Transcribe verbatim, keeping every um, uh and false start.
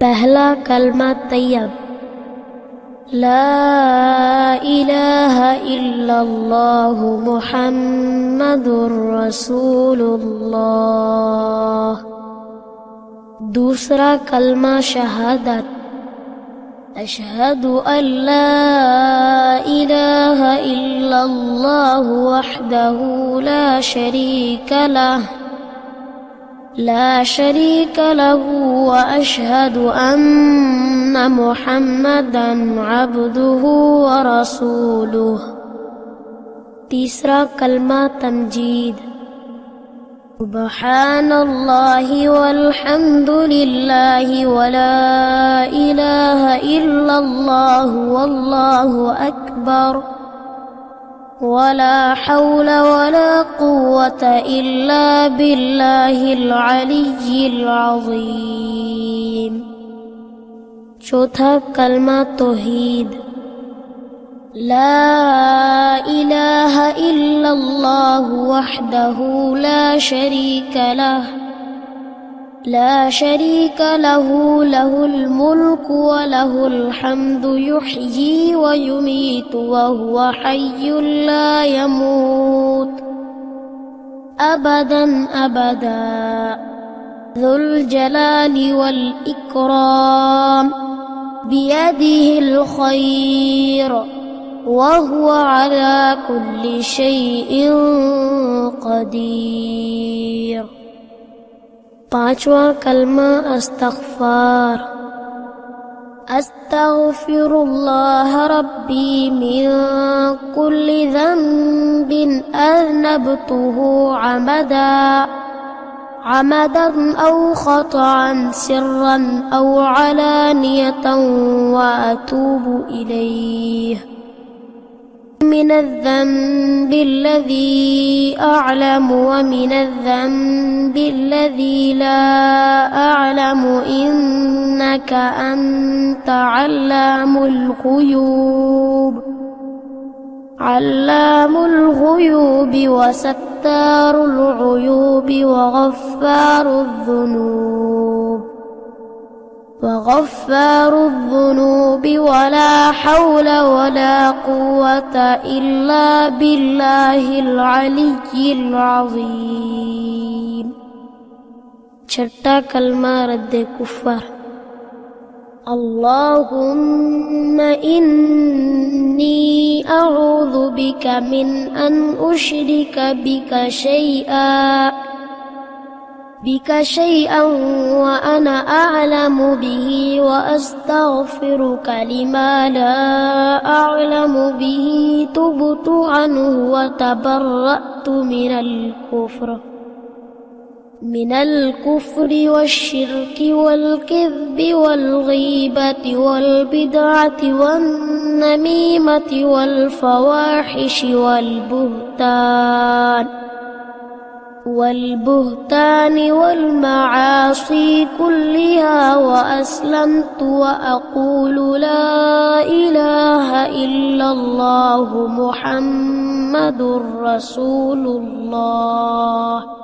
पहला कलमा तैयब ला इलाहा इल्लल्लाहु मुहम्मदुर रसूलुल्लाह। दूसरा कलमा शहादत अशहदु अल्ला इलाहा इल्लल्लाहु वहदहु ला शरीका लह لا شريك له وأشهد أن محمدا عبده ورسوله. تيسرا كلمة تمجيد سبحان الله والحمد لله ولا إله إلا الله والله أكبر ولا حول ولا قوة إلا بالله العلي العظيم. چوتھا کلمہ توحید لا إله إلا الله وحده لا شريك له لا شريك له له الملك وله الحمد يحيي ويميت وهو حي لا يموت أبدا أبدا ذو الجلال والإكرام بيده الخير وهو على كل شيء قدير. पांचवा कलमा अस्तगफार अस्तगफिरुल्लाह रब्बी मिन कुल्लि ज़ंबिन अज़नबतुहु अमदन अमदन औ ख़तअन सिर्रन औ अलानियतन व अतूबु इलैहि من الذنب الذي أعلم ومن الذنب الذي لا أعلم إنك أنت علام الغيوب علام الغيوب وستار العيوب وغفار الذنوب وغفار الذنوب ولا حول ولا قوة إلا بالله العلي العظيم. چھٹا کلمہ رد کفر اللهم إني أعوذ بك من أن أشرك بك شيئا بك شيئا وأنا أعلم به وأستغفرك لما لا أعلم به تبت عنه وتبرأت من الكفر من الكفر والشرك والكذب والغيبة والبدعة والنميمة والفواحش والبهتان والبهتان والمعاصي كلها وأسلمت وأقول لا إله إلا الله محمد رسول الله.